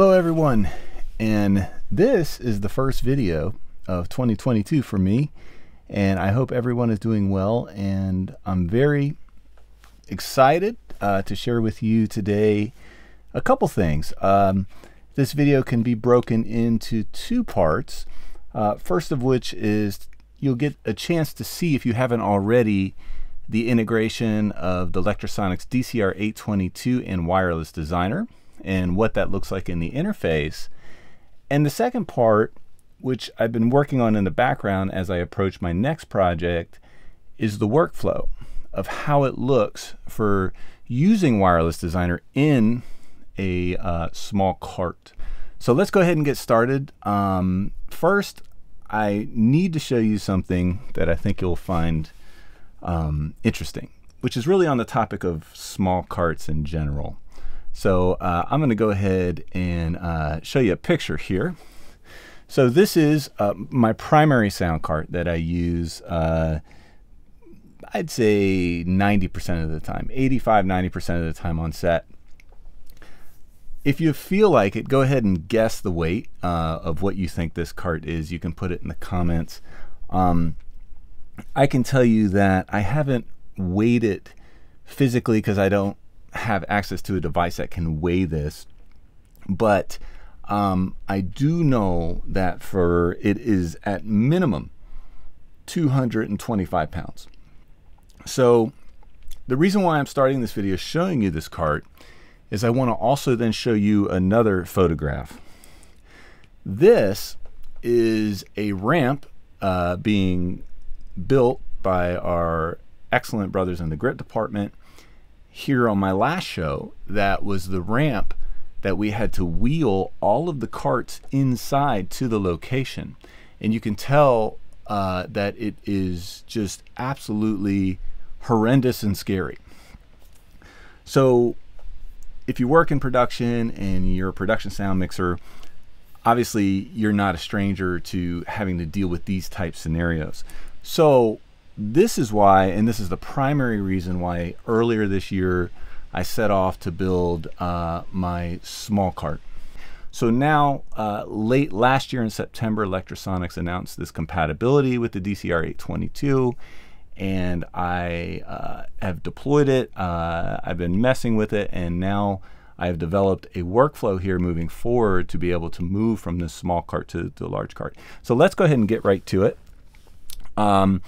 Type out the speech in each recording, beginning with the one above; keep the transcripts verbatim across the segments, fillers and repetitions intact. Hello everyone, and this is the first video of twenty twenty-two for me, and I hope everyone is doing well. And I'm very excited uh, to share with you today a couple things. Um, this video can be broken into two parts, uh, first of which is you'll get a chance to see, if you haven't already, the integration of the Lectrosonics D C R eight twenty-two and Wireless Designer, and what that looks like in the interface. And the second part, which I've been working on in the background as I approach my next project, is the workflow of how it looks for using Wireless Designer in a uh, small cart. So let's go ahead and get started. Um, first, I need to show you something that I think you'll find um, interesting, which is really on the topic of small carts in general. So uh, I'm going to go ahead and uh, show you a picture here. So this is uh, my primary sound cart that I use, uh, I'd say ninety percent of the time, eighty-five, ninety percent of the time on set. If you feel like it, go ahead and guess the weight uh, of what you think this cart is. You can put it in the comments. Um, I can tell you that I haven't weighed it physically because I don't have access to a device that can weigh this, but um, I do know that for it is at minimum two hundred twenty-five pounds. So the reason why I'm starting this video showing you this cart is I want to also then show you another photograph. This is a ramp uh, being built by our excellent brothers in the grit department. Here on my last show, that was the ramp that we had to wheel all of the carts inside to the location, and you can tell uh, that it is just absolutely horrendous and scary. So if you work in production and you're a production sound mixer, obviously you're not a stranger to having to deal with these type scenarios. So this is why, and this is the primary reason why earlier this year I set off to build uh, my small cart. So now, uh, late last year in September, Lectrosonics announced this compatibility with the D C R eight twenty-two, and I uh, have deployed it. Uh, I've been messing with it, and now I've developed a workflow here moving forward to be able to move from this small cart to the large cart. So let's go ahead and get right to it. Um,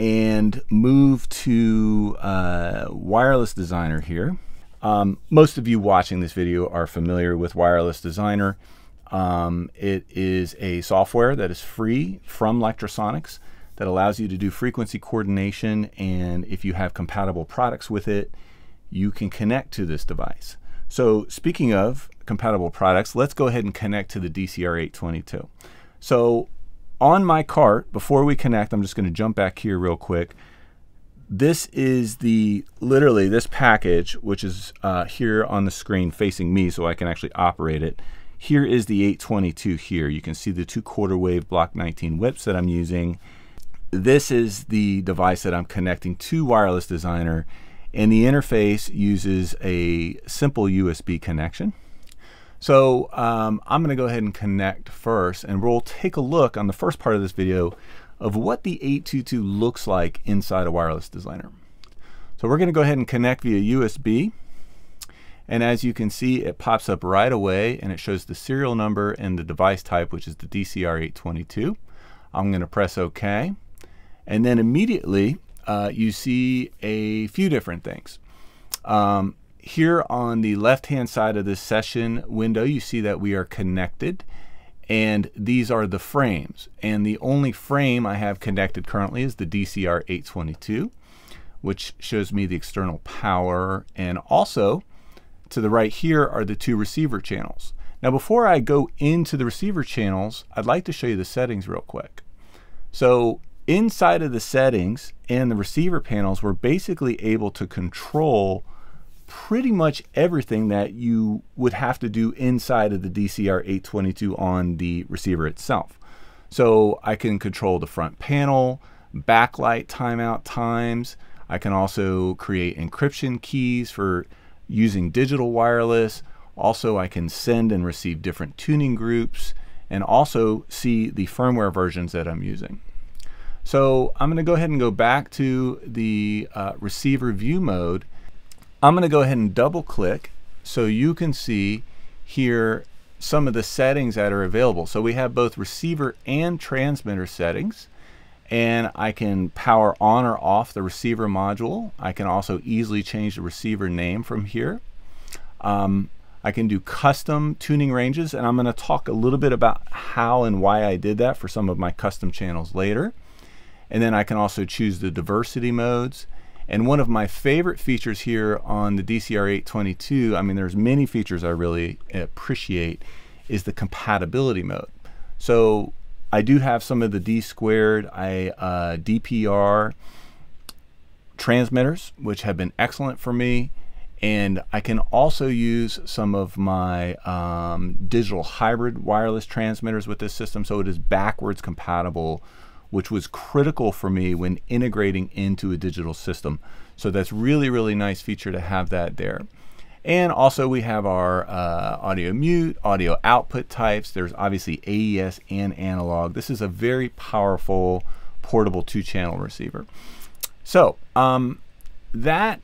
and move to uh, Wireless Designer here. Um, most of you watching this video are familiar with Wireless Designer. Um, it is a software that is free from Lectrosonics that allows you to do frequency coordination, and if you have compatible products with it, you can connect to this device. So speaking of compatible products, let's go ahead and connect to the D C R eight twenty-two. So on my cart, before we connect, I'm just going to jump back here real quick. This is the, literally this package, which is uh, here on the screen facing me so I can actually operate it. Here is the eight twenty-two here. You can see the two quarter wave block nineteen whips that I'm using. This is the device that I'm connecting to Wireless Designer, and the interface uses a simple U S B connection. So um, I'm going to go ahead and connect first, and we'll take a look on the first part of this video of what the eight twenty-two looks like inside a Wireless Designer. So we're going to go ahead and connect via U S B, and as you can see, it pops up right away and it shows the serial number and the device type, which is the D C R eight twenty-two. I'm going to press OK, and then immediately uh, you see a few different things. Um, Here on the left-hand side of this session window, you see that we are connected, and these are the frames. And the only frame I have connected currently is the D C R eight twenty-two, which shows me the external power. And also, to the right here are the two receiver channels. Now, before I go into the receiver channels, I'd like to show you the settings real quick. So inside of the settings and the receiver panels, we're basically able to control pretty much everything that you would have to do inside of the D C R eight twenty-two on the receiver itself. So I can control the front panel, backlight timeout times. I can also create encryption keys for using digital wireless, Also, I can send and receive different tuning groups and also see the firmware versions that I'm using. So I'm going to go ahead and go back to the uh, receiver view mode. I'm going to go ahead and double click so you can see here some of the settings that are available. So we have both receiver and transmitter settings, and I can power on or off the receiver module. I can also easily change the receiver name from here. Um, I can do custom tuning ranges, and I'm going to talk a little bit about how and why I did that for some of my custom channels later. And then I can also choose the diversity modes. And one of my favorite features here on the D C R eight twenty-two, I mean, there's many features I really appreciate, is the compatibility mode. So I do have some of the D squared, I uh, D P R transmitters, which have been excellent for me. And I can also use some of my um, digital hybrid wireless transmitters with this system. So it is backwards compatible, which was critical for me when integrating into a digital system. So that's really, really nice feature to have that there. And also we have our uh, audio mute, audio output types. There's obviously A E S and analog. This is a very powerful portable two channel receiver. So um, that,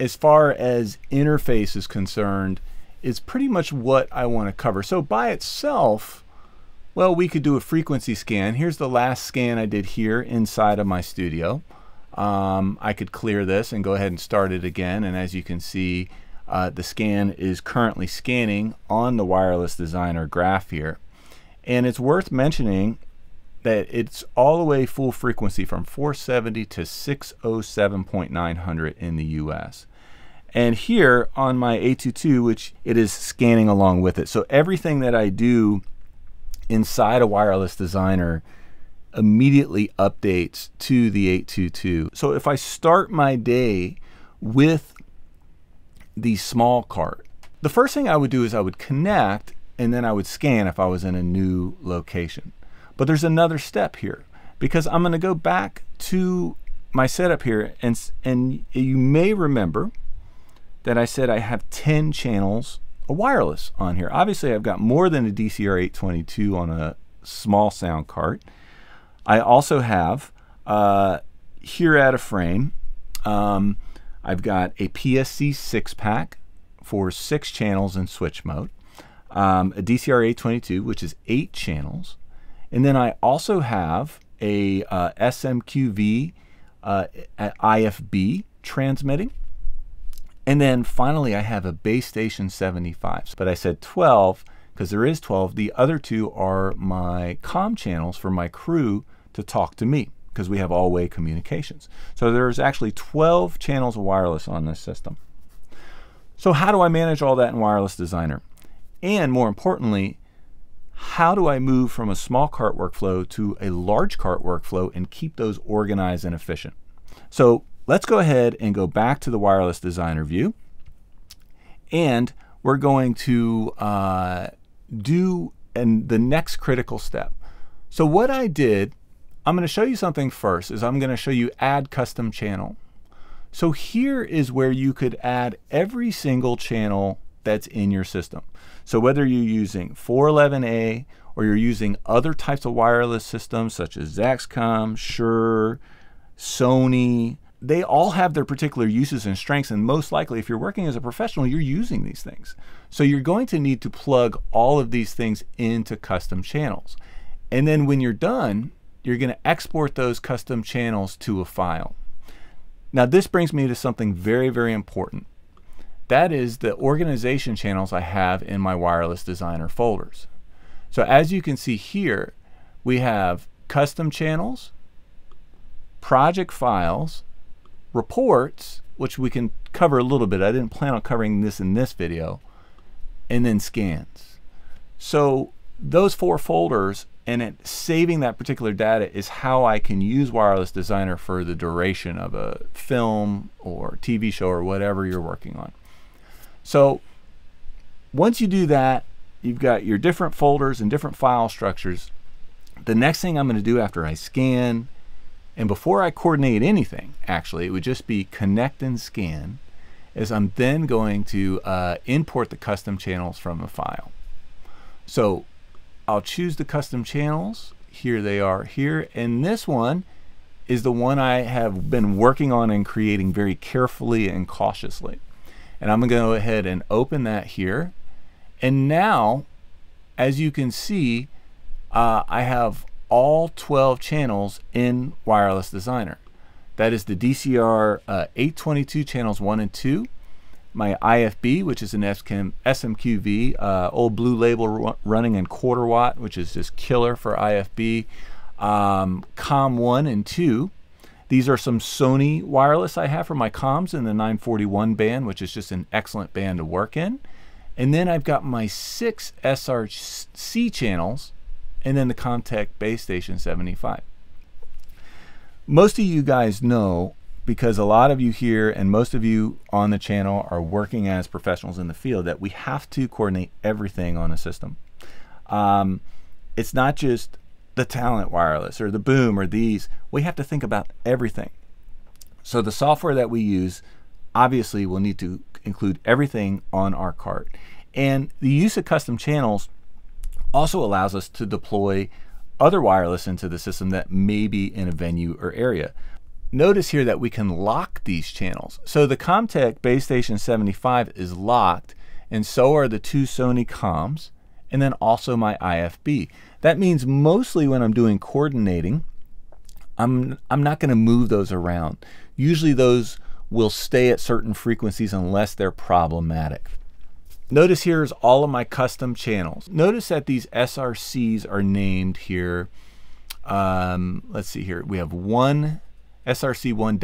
as far as interface is concerned, is pretty much what I want to cover. So by itself, well, we could do a frequency scan. Here's the last scan I did here inside of my studio. Um, I could clear this and go ahead and start it again. And as you can see, uh, the scan is currently scanning on the Wireless Designer graph here. And it's worth mentioning that it's all the way full frequency from four seventy to six oh seven point nine hundred in the U S. And here on my eight twenty-two, which it is scanning along with it. So everything that I do inside a Wireless Designer immediately updates to the eight twenty-two. So if I start my day with the small cart, the first thing I would do is I would connect, and then I would scan if I was in a new location. But there's another step here, because I'm going to go back to my setup here, and and you may remember that I said I have ten channels a wireless on here. Obviously, I've got more than a D C R eight twenty-two on a small sound cart. I also have uh, here at a frame, um, I've got a P S C six pack for six channels in switch mode, um, a D C R eight twenty-two, which is eight channels. And then I also have a uh, S M Q V uh, I F B transmitting. And then finally, I have a base station seventy-five, but I said twelve because there is twelve. The other two are my comm channels for my crew to talk to me, because we have all-way communications. So there's actually twelve channels of wireless on this system. So how do I manage all that in Wireless Designer? And more importantly, how do I move from a small cart workflow to a large cart workflow and keep those organized and efficient? So let's go ahead and go back to the Wireless Designer view, and we're going to uh, do and the next critical step. So what I did, I'm going to show you something first, is I'm going to show you add custom channel. So here is where you could add every single channel that's in your system. So whether you're using four eleven A or you're using other types of wireless systems such as Zaxcom, Shure, Sony, they all have their particular uses and strengths, and most likely if you're working as a professional, you're using these things. So you're going to need to plug all of these things into custom channels. And then when you're done, you're going to export those custom channels to a file. Now this brings me to something very, very important. That is the organization channels I have in my Wireless Designer folders. So as you can see here, we have custom channels, project files, reports, which we can cover a little bit. I didn't plan on covering this in this video, and then scans. So those four folders and it, saving that particular data is how I can use Wireless Designer for the duration of a film or T V show or whatever you're working on. So once you do that, you've got your different folders and different file structures. The next thing I'm going to do after I scan, and before I coordinate anything, actually, it would just be connect and scan. is I'm then going to uh, import the custom channels from the file. So I'll choose the custom channels. Here they are here, and this one is the one I have been working on and creating very carefully and cautiously. And I'm gonna go ahead and open that here. And now, as you can see, uh, I have all twelve channels in Wireless Designer. That is the D C R eight twenty-two channels one and two, my I F B, which is an S M Q V, uh, old blue label running in quarter watt, which is just killer for I F B, um, COM one and two. These are some Sony wireless I have for my comms in the nine forty-one band, which is just an excellent band to work in. And then I've got my six S R C channels, and then the Comtech base station seventy-five. Most of you guys know, because a lot of you here and most of you on the channel are working as professionals in the field, that we have to coordinate everything on a system. Um, it's not just the Talent Wireless or the Boom or these. We have to think about everything. So the software that we use obviously will need to include everything on our cart. And the use of custom channels also allows us to deploy other wireless into the system that may be in a venue or area. Notice here that we can lock these channels. So the Comtech base station seventy-five is locked, and so are the two Sony comms, and then also my I F B. That means mostly when I'm doing coordinating, I'm, I'm not gonna move those around. Usually those will stay at certain frequencies unless they're problematic. Notice here's all of my custom channels. Notice that these S R Cs are named here. Um, let's see here. We have one S R C one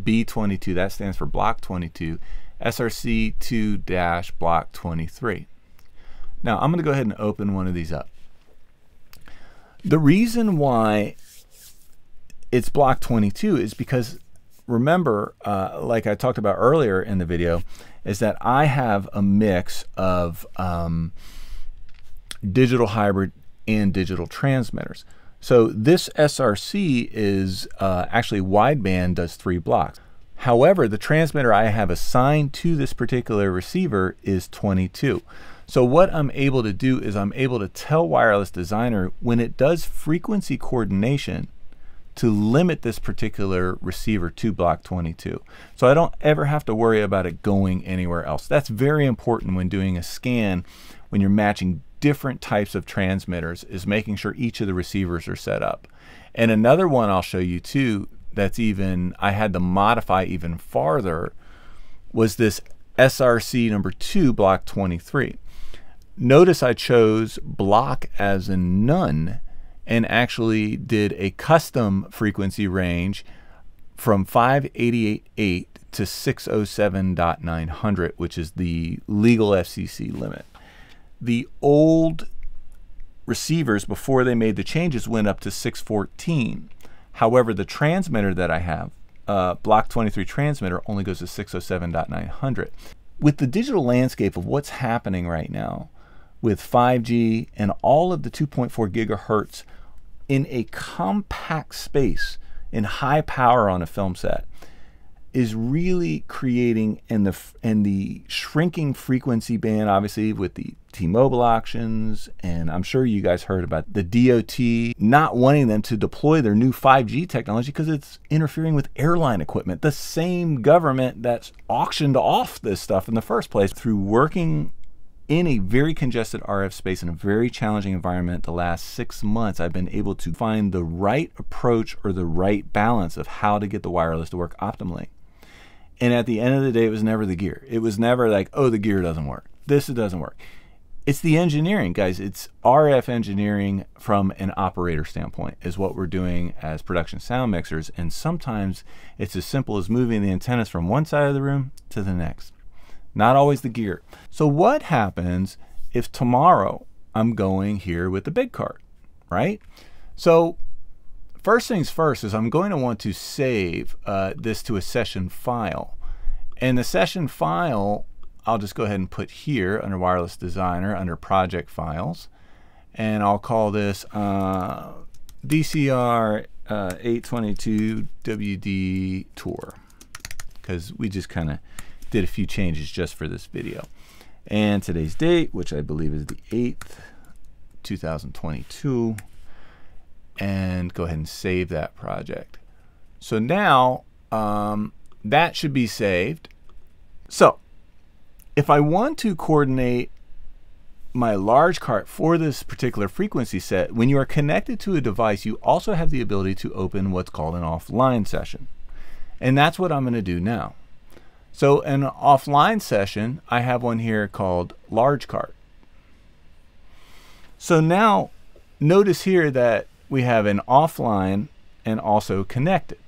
B twenty-two, that stands for block twenty-two, S R C two block twenty-three. Now I'm gonna go ahead and open one of these up. The reason why it's block twenty-two is because, remember, uh, like I talked about earlier in the video, is that I have a mix of um, digital hybrid and digital transmitters. So this S R C is uh, actually wideband, does three blocks. However, the transmitter I have assigned to this particular receiver is twenty-two. So what I'm able to do is I'm able to tell Wireless Designer, when it does frequency coordination, to limit this particular receiver to block twenty-two. So I don't ever have to worry about it going anywhere else. That's very important when doing a scan, when you're matching different types of transmitters, is making sure each of the receivers are set up. And another one I'll show you too, that's even, I had to modify even farther, was this S R C number two block twenty-three. Notice I chose block as in none, and actually did a custom frequency range from five eighty-eight point eight to six oh seven point nine hundred, which is the legal F C C limit. The old receivers, before they made the changes, went up to six fourteen. However, the transmitter that I have, uh, block twenty-three transmitter, only goes to six oh seven point nine hundred. With the digital landscape of what's happening right now, with five G and all of the two point four gigahertz in a compact space in high power on a film set, is really creating, and the and the shrinking frequency band, obviously with the T-Mobile auctions, and I'm sure you guys heard about the D O T not wanting them to deploy their new five G technology because it's interfering with airline equipment. The same government that's auctioned off this stuff in the first place. Through working in a very congested R F space in a very challenging environment the last six months, I've been able to find the right approach or the right balance of how to get the wireless to work optimally. And at the end of the day, it was never the gear. It was never like, oh, the gear doesn't work. This it doesn't work. It's the engineering, guys. It's R F engineering from an operator standpoint is what we're doing as production sound mixers. And sometimes it's as simple as moving the antennas from one side of the room to the next. Not always the gear. So what happens if tomorrow I'm going here with the big cart, right? So first things first is I'm going to want to save uh, this to a session file. And the session file, I'll just go ahead and put here under Wireless Designer, under Project Files. And I'll call this uh, D C R eight twenty-two W D Tour, because we just kind of did a few changes just for this video. And today's date, which I believe is the eighth, two thousand twenty-two, and go ahead and save that project. So now um, that should be saved. So if I want to coordinate my large cart for this particular frequency set, when you are connected to a device, you also have the ability to open what's called an offline session. And that's what I'm going to do now. So an offline session, I have one here called large cart. So now notice here that we have an offline and also connected.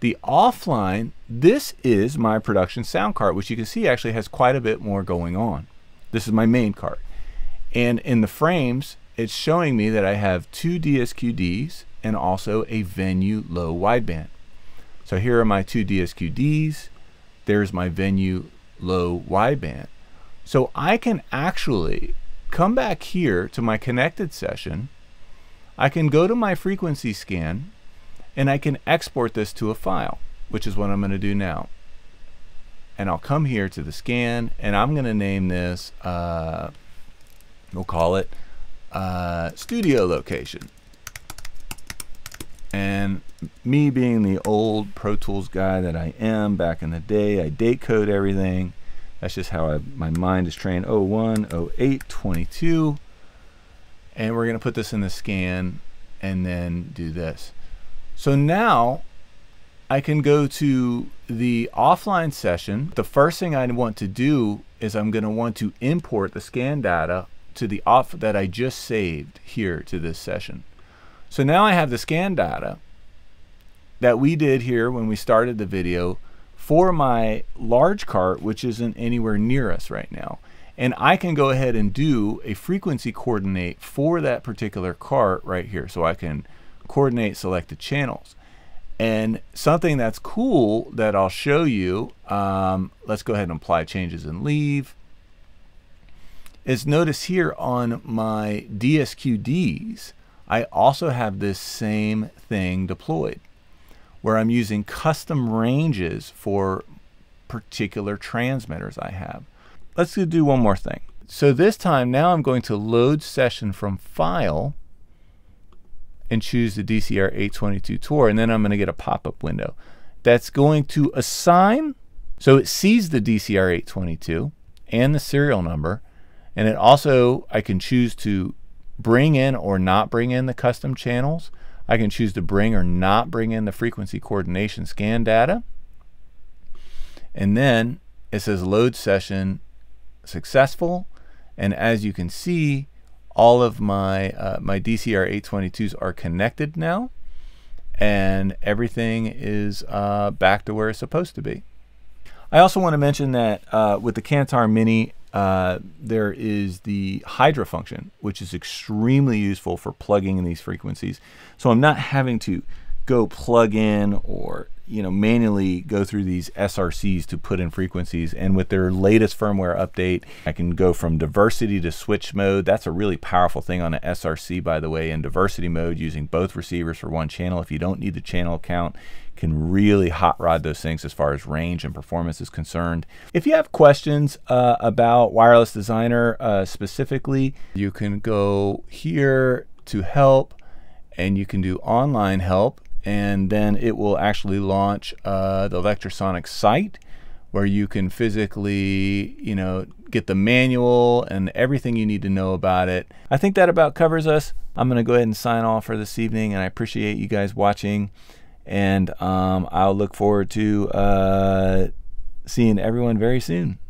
The offline, this is my production sound cart, which you can see actually has quite a bit more going on. This is my main cart. And in the frames, it's showing me that I have two D S Q Ds and also a Venue low wideband. So here are my two D S Q Ds. There's my Venue low wideband. So I can actually come back here to my connected session. I can go to my frequency scan and I can export this to a file, which is what I'm going to do now. And I'll come here to the scan and I'm going to name this, uh, we'll call it uh, studio location. And me being the old Pro Tools guy that I am back in the day, I date code everything. That's just how I, my mind is trained. oh one, oh eight, twenty-two. And we're going to put this in the scan and then do this. So now I can go to the offline session. The first thing I want to do is I'm going to want to import the scan data to the off that I just saved here to this session. So now I have the scan data that we did here when we started the video for my large cart, which isn't anywhere near us right now. And I can go ahead and do a frequency coordinate for that particular cart right here. So I can coordinate selected channels. And something that's cool that I'll show you, um, let's go ahead and apply changes and leave, is notice here on my D S Q Ds, I also have this same thing deployed where I'm using custom ranges for particular transmitters I have. Let's do one more thing. So this time now I'm going to load session from file and choose the D C R eight twenty-two Tor, and then I'm going to get a pop-up window that's going to assign. So it sees the D C R eight twenty-two and the serial number, and it also, I can choose to bring in or not bring in the custom channels. I can choose to bring or not bring in the frequency coordination scan data. And then it says load session successful. And as you can see, all of my, uh, my D C R eight twenty-twos are connected now. And everything is uh, back to where it's supposed to be. I also want to mention that uh, with the Cantar Mini, Uh, there is the Hydra function, which is extremely useful for plugging in these frequencies. So I'm not having to go plug in or, you know, manually go through these S R Cs to put in frequencies. And with their latest firmware update, I can go from diversity to switch mode. That's a really powerful thing on an S R C, by the way, in diversity mode, using both receivers for one channel. If you don't need the channel count, can really hot rod those things as far as range and performance is concerned. If you have questions uh, about Wireless Designer uh, specifically, you can go here to help and you can do online help, and then it will actually launch uh, the Lectrosonics site where you can physically, you know, get the manual and everything you need to know about it. I think that about covers us. I'm going to go ahead and sign off for this evening, and I appreciate you guys watching. And um, I'll look forward to uh, seeing everyone very soon.